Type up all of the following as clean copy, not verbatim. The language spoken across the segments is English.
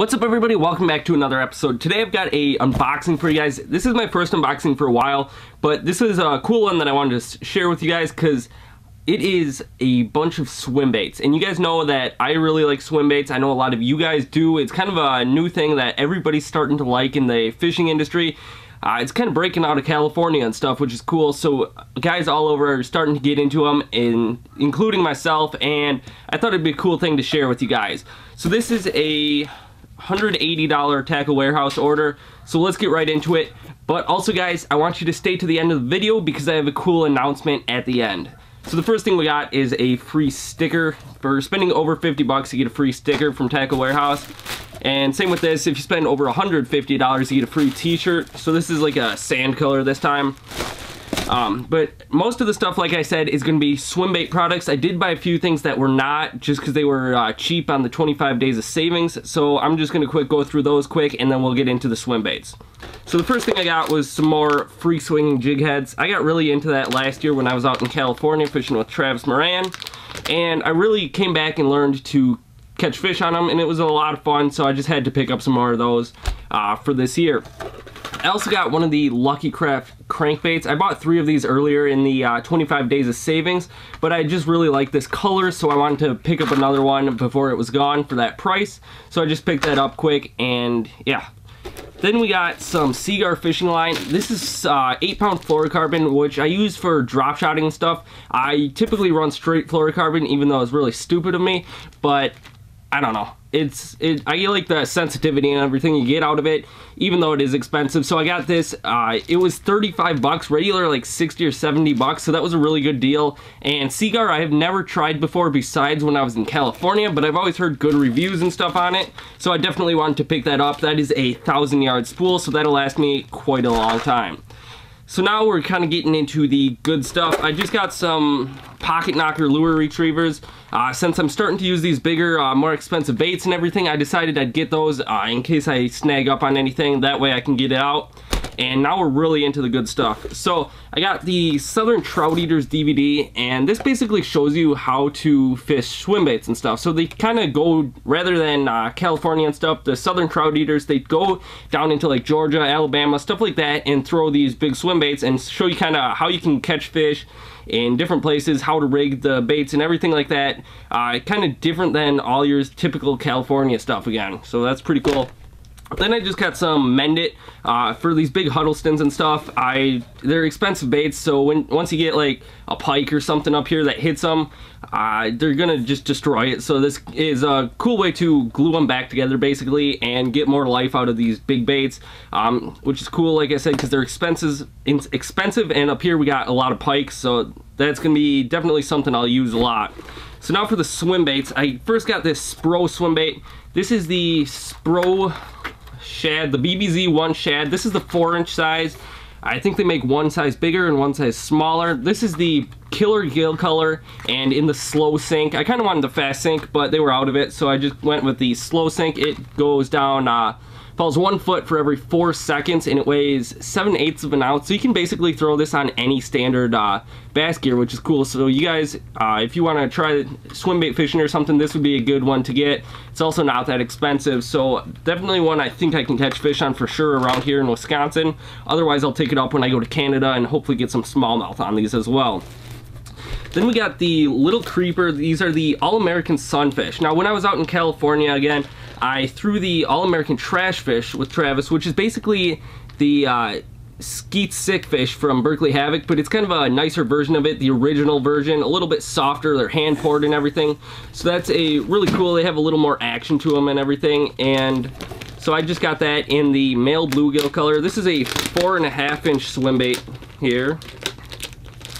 What's up, everybody? Welcome back to another episode. Today I've got a unboxing for you guys. This is my first unboxing for a while, but this is a cool one that I wanted to share with you guys because it is a bunch of swim baits. And you guys know that I really like swim baits. I know a lot of you guys do. It's kind of a new thing that everybody's starting to like in the fishing industry. It's kind of breaking out of California and stuff, which is cool. So guys all over are starting to get into them, including myself, and I thought it'd be a cool thing to share with you guys. So this is a $180 Tackle Warehouse order, so let's get right into it. But also, guys, I want you to stay to the end of the video because I have a cool announcement at the end. So the first thing we got is a free sticker. For spending over 50 bucks, you get a free sticker from Tackle Warehouse. And same with this, if you spend over $150, you get a free t-shirt. So this is like a sand color this time. But most of the stuff, like I said, is going to be swim bait products. I did buy a few things that were not, just because they were cheap on the 25 days of savings. So I'm just going to go through those quick, and then we'll get into the swim baits. So the first thing I got was some more free swinging jig heads. I got really into that last year when I was out in California fishing with Travis Moran. And I really came back and learned to catch fish on them, and it was a lot of fun, so I just had to pick up some more of those for this year. I also got one of the Lucky Craft crankbaits. I bought 3 of these earlier in the 25 days of savings, but I just really like this color, so I wanted to pick up another one before it was gone for that price. So I just picked that up quick, and yeah. Then we got some Seaguar fishing line. This is 8-pound fluorocarbon, which I use for drop shotting and stuff. I typically run straight fluorocarbon, even though it's really stupid of me, but I don't know. I like the sensitivity and everything you get out of it, even though it is expensive. So I got this. It was 35 bucks, regular like 60 or 70 bucks. So that was a really good deal. And Seaguar I have never tried before besides when I was in California, but I've always heard good reviews and stuff on it. So I definitely wanted to pick that up. That is a 1,000-yard spool, so that'll last me quite a long time. So now we're kind of getting into the good stuff. I just got some pocket knocker lure retrievers. Since I'm starting to use these bigger, more expensive baits and everything, I decided I'd get those in case I snag up on anything. That way I can get it out. And now we're really into the good stuff. So I got the Southern Trout Eaters DVD, and this basically shows you how to fish swim baits and stuff. So they kind of go, rather than California and stuff, the Southern Trout Eaters, they go down into like Georgia, Alabama, stuff like that, and throw these big swim baits and show you kind of how you can catch fish in different places, how to rig the baits and everything like that. Kind of different than all your typical California stuff again. So that's pretty cool. Then I just got some Mend-It for these big Huddlestons and stuff. They're expensive baits, so once you get like a pike or something up here that hits them, they're gonna just destroy it. So this is a cool way to glue them back together basically and get more life out of these big baits, which is cool, like I said, because they're expensive, and up here we got a lot of pikes, so that's gonna be definitely something I'll use a lot. So now for the swim baits, I first got this Spro swim bait. This is the Spro shad, the BBZ1 shad. This is the 4-inch size. I think they make one size bigger and one size smaller. This is the killer gill color and in the slow sink. I kind of wanted the fast sink, but they were out of it, so I just went with the slow sink. It goes down, falls 1 foot for every 4 seconds, and it weighs 7/8 of an ounce. So you can basically throw this on any standard bass gear, which is cool. So you guys, if you want to try swim bait fishing or something, this would be a good one to get. It's also not that expensive, so definitely one I think I can catch fish on for sure around here in Wisconsin. Otherwise, I'll take it up when I go to Canada and hopefully get some smallmouth on these as well. Then we got the Little Creeper. These are the All-American sunfish. Now, when I was out in California again, I threw the All-American trash fish with Travis, which is basically the Skeet Sickfish from Berkeley Havoc, but it's kind of a nicer version of it, the original version, a little bit softer. They're hand poured and everything, so that's a really cool. They have a little more action to them and everything, and so I just got that in the male bluegill color. This is a 4.5-inch swim bait here,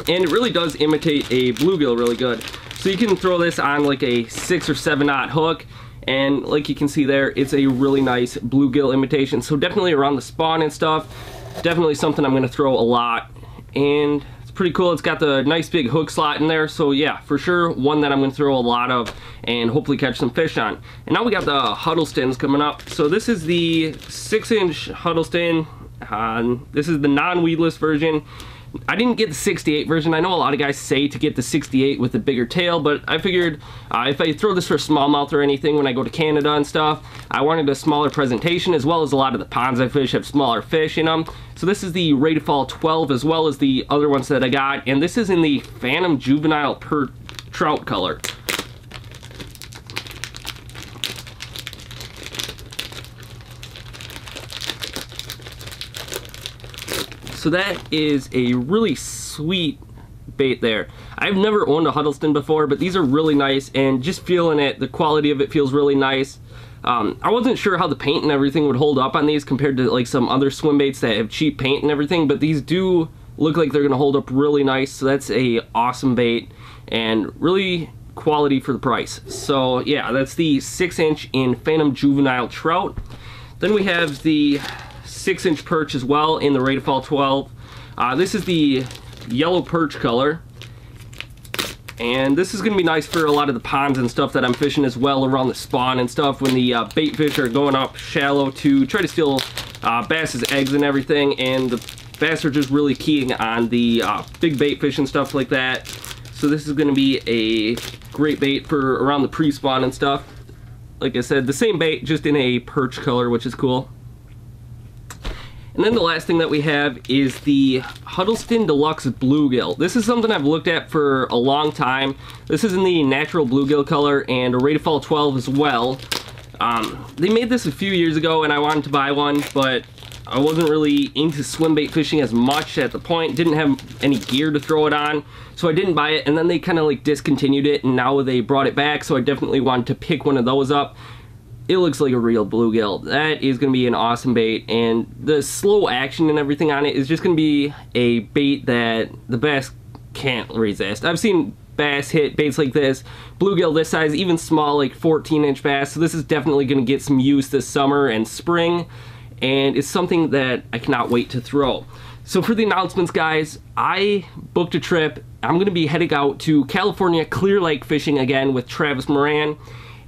and it really does imitate a bluegill really good. So you can throw this on like a 6 or 7-aught hook, and like you can see there, it's a really nice bluegill imitation. So definitely around the spawn and stuff, definitely something I'm going to throw a lot, and it's pretty cool. It's got the nice big hook slot in there, so yeah, for sure one that I'm going to throw a lot of and hopefully catch some fish on. And now we got the Huddlestons coming up. So this is the 6-inch Huddleston. This is the non-weedless version. I didn't get the 68 version. I know a lot of guys say to get the 68 with the bigger tail, but I figured if I throw this for smallmouth or anything when I go to Canada and stuff, I wanted a smaller presentation, as well as a lot of the ponds I fish have smaller fish in them. So this is the Ray to Fall 12, as well as the other ones that I got, and this is in the Phantom Juvenile Per Trout color. So that is a really sweet bait there. I've never owned a Huddleston before, but these are really nice, and just feeling it, the quality of it feels really nice. I wasn't sure how the paint and everything would hold up on these compared to like some other swim baits that have cheap paint and everything, but these do look like they're gonna hold up really nice. So that's a awesome bait and really quality for the price. So yeah, that's the 6-inch in Phantom Juvenile Trout. Then we have the 6-inch perch as well in the Ray to Fall 12. This is the yellow perch color, and this is gonna be nice for a lot of the ponds and stuff that I'm fishing as well around the spawn and stuff, when the bait fish are going up shallow to try to steal bass's eggs and everything, and the bass are just really keying on the big bait fish and stuff like that. So this is gonna be a great bait for around the pre-spawn and stuff. Like I said, the same bait, just in a perch color, which is cool. And then the last thing that we have is the Huddleston Deluxe Bluegill. This is something I've looked at for a long time. This is in the natural bluegill color and a Ray to Fall 12 as well. They made this a few years ago and I wanted to buy one, but I wasn't really into swim bait fishing as much at the point. Didn't have any gear to throw it on, so I didn't buy it. And then they kind of like discontinued it, and now they brought it back, so I definitely wanted to pick one of those up. It looks like a real bluegill. That is gonna be an awesome bait, and the slow action and everything on it is just gonna be a bait that the bass can't resist. I've seen bass hit baits like this, bluegill this size, even small like 14-inch bass, so this is definitely gonna get some use this summer and spring, and it's something that I cannot wait to throw. So for the announcements, guys, I booked a trip. I'm gonna be heading out to California, Clear Lake fishing again with Travis Moran.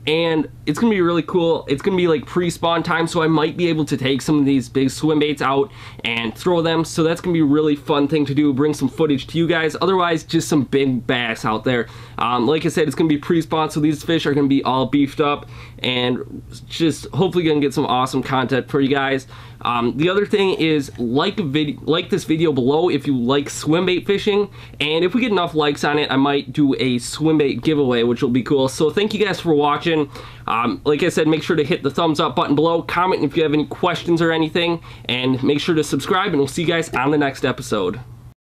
And it's gonna be really cool. It's gonna be like pre-spawn time, so I might be able to take some of these big swim baits out and throw them. So that's gonna be a really fun thing to do, bring some footage to you guys. Otherwise, just some big bass out there. Like I said, it's gonna be pre-spawn, so these fish are gonna be all beefed up, and just hopefully gonna get some awesome content for you guys. The other thing is, like this video below if you like swim bait fishing, and if we get enough likes on it, I might do a swim bait giveaway, which will be cool. So thank you guys for watching. Like I said, make sure to hit the thumbs up button below, comment if you have any questions or anything, and make sure to subscribe, and we'll see you guys on the next episode.